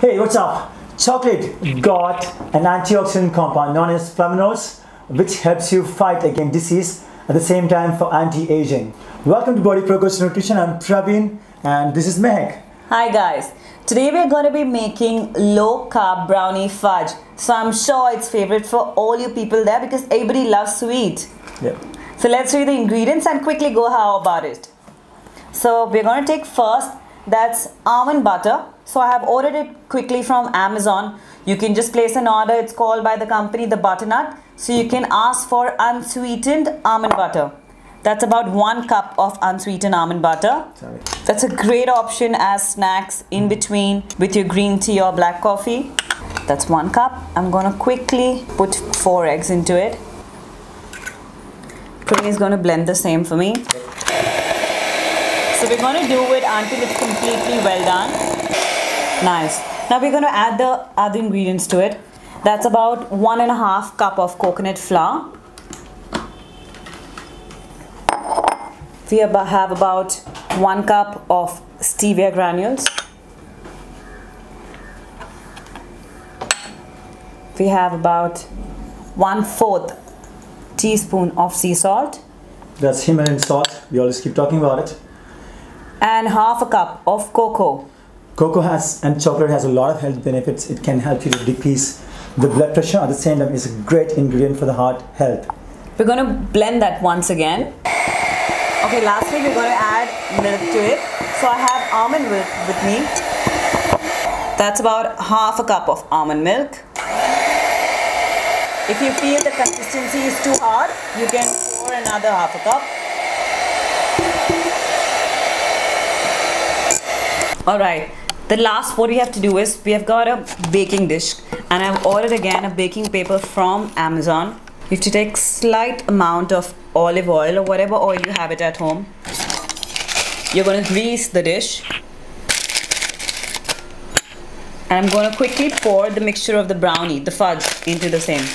Hey, what's up? Chocolate got an antioxidant compound known as flavonoids, which helps you fight against disease at the same time for anti-aging. Welcome to Bodyprocoach Nutrition. I'm Praveen and this is Maahek. Hi guys. Today we're going to be making low-carb brownie fudge. So I'm sure it's favorite for all you people there because everybody loves sweet. Yep. So let's read the ingredients and quickly go how about it. So we're going to take first, that's almond butter. So I have ordered it quickly from Amazon. You can just place an order. It's called by the company The Butternut. So you can ask for unsweetened almond butter. That's about 1 cup of unsweetened almond butter. Sorry. That's a great option as snacks in between with your green tea or black coffee. That's 1 cup. I'm going to quickly put 4 eggs into it. Praveen is going to blend the same for me. So we're going to do it until it's completely well done. Nice. Now we're going to add the other ingredients to it. That's about 1½ cup of coconut flour. We have about 1 cup of stevia granules. We have about 1/4 teaspoon of sea salt. That's Himalayan salt. We always keep talking about it. And 1/2 cup of cocoa. Cocoa has, and chocolate has a lot of health benefits. It can help you to decrease the blood pressure. At the same time, it's a great ingredient for the heart health. We're going to blend that once again. Okay, lastly, we're going to add milk to it. So I have almond milk with me. That's about 1/2 cup of almond milk. If you feel the consistency is too hard, you can pour another 1/2 cup. Alright, the last what we have to do is, we have got a baking dish and I've ordered again a baking paper from Amazon. You have to take slight amount of olive oil or whatever oil you have it at home. You're going to grease the dish. And I'm going to quickly pour the mixture of the brownie, the fudge, into the same.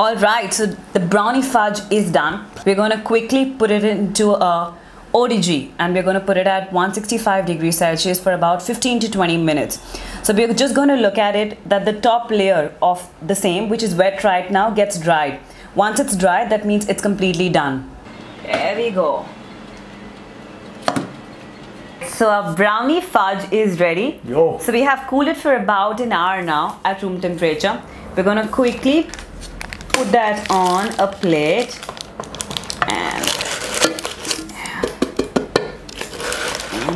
Alright, so the brownie fudge is done. We're going to quickly put it into a ODG and we're going to put it at 165 degrees Celsius for about 15 to 20 minutes. So we're just going to look at it that the top layer of the same, which is wet right now, gets dried. Once it's dried, that means it's completely done. There we go. So our brownie fudge is ready. Yo. So we have cooled it for about an hour now at room temperature. We're going to quickly put that on a plate and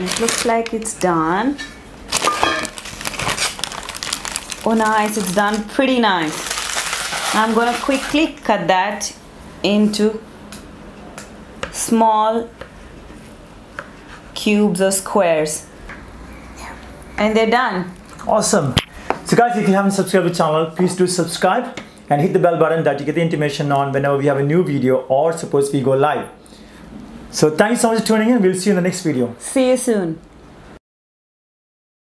it looks like it's done. Oh nice, it's done pretty nice. I'm gonna quickly cut that into small cubes or squares and they're done. Awesome. So guys, if you haven't subscribed to the channel, please do subscribe and hit the bell button that you get the intimation on whenever we have a new video or suppose we go live. So thank you so much for tuning in. We'll see you in the next video. See you soon.